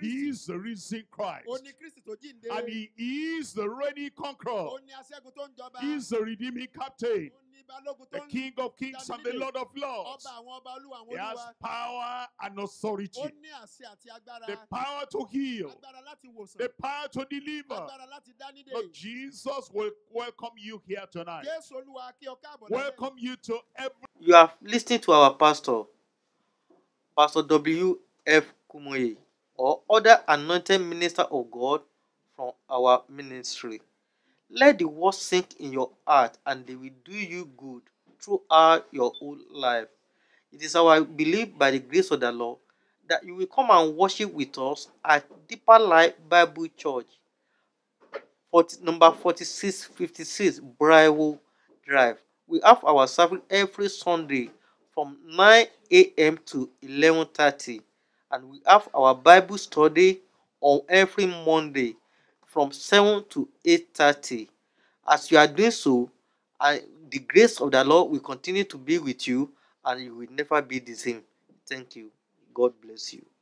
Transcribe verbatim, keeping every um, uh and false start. He is the risen Christ. And he is the ready conqueror. He is the redeeming captain. The King of kings and the Lord of lords. He has power and authority. The power to heal. The power to deliver. Lord Jesus will welcome you here tonight. Welcome you to every... You are listening to our pastor, Pastor W F Kumuyi, or other anointed minister of God from our ministry. Let the word sink in your heart and they will do you good throughout your whole life. It is our belief by the grace of the Lord that you will come and worship with us at Deeper Life Bible Church, number forty-six fifty-six, Briarwood Drive. We have our service every Sunday from nine a m to eleven thirty. And we have our Bible study on every Monday from seven to eight thirty. As you are doing so, and the grace of the Lord will continue to be with you, and you will never be the same. Thank you. God bless you.